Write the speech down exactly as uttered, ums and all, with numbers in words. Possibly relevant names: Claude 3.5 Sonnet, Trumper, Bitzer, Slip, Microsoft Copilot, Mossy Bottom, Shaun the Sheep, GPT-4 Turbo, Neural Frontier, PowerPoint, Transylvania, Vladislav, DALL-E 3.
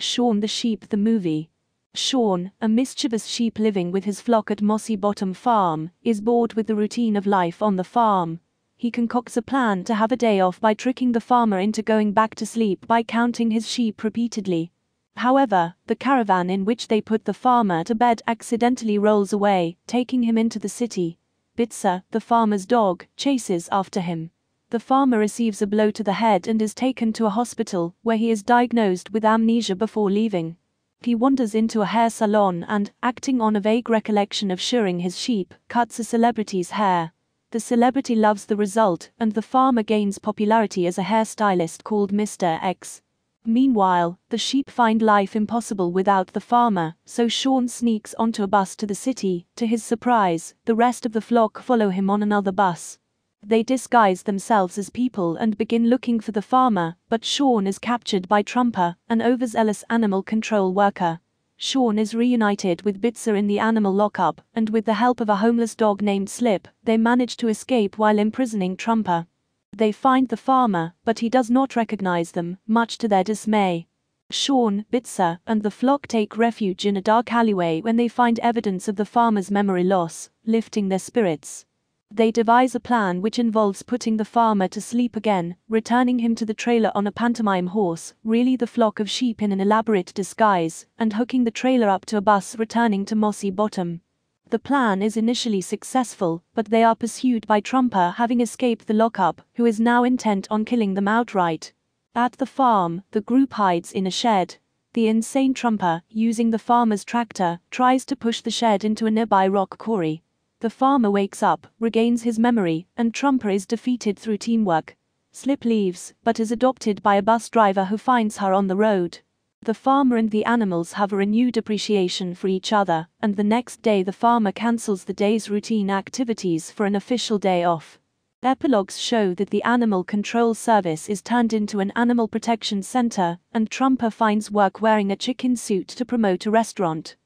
Shaun the Sheep the movie. Shaun, a mischievous sheep living with his flock at Mossy Bottom Farm, is bored with the routine of life on the farm. He concocts a plan to have a day off by tricking the farmer into going back to sleep by counting his sheep repeatedly. However, the caravan in which they put the farmer to bed accidentally rolls away, taking him into the city. Bitzer, the farmer's dog, chases after him. The farmer receives a blow to the head and is taken to a hospital, where he is diagnosed with amnesia before leaving. He wanders into a hair salon and, acting on a vague recollection of shearing his sheep, cuts a celebrity's hair. The celebrity loves the result, and the farmer gains popularity as a hairstylist called Mister X. Meanwhile, the sheep find life impossible without the farmer, so Shaun sneaks onto a bus to the city. To his surprise, the rest of the flock follow him on another bus. They disguise themselves as people and begin looking for the farmer, but Shaun is captured by Trumper, an overzealous animal control worker. Shaun is reunited with Bitzer in the animal lockup, and with the help of a homeless dog named Slip, they manage to escape while imprisoning Trumper. They find the farmer, but he does not recognize them, much to their dismay. Shaun, Bitzer, and the flock take refuge in a dark alleyway when they find evidence of the farmer's memory loss, lifting their spirits. They devise a plan which involves putting the farmer to sleep again, returning him to the trailer on a pantomime horse, really the flock of sheep in an elaborate disguise, and hooking the trailer up to a bus returning to Mossy Bottom. The plan is initially successful, but they are pursued by Trumper, having escaped the lockup, who is now intent on killing them outright. At the farm, the group hides in a shed. The insane Trumper, using the farmer's tractor, tries to push the shed into a nearby rock quarry. The farmer wakes up, regains his memory, and Trumper is defeated through teamwork. Slip leaves, but is adopted by a bus driver who finds her on the road. The farmer and the animals have a renewed appreciation for each other, and the next day the farmer cancels the day's routine activities for an official day off. Epilogues show that the Animal Control Service is turned into an animal protection center, and Trumper finds work wearing a chicken suit to promote a restaurant.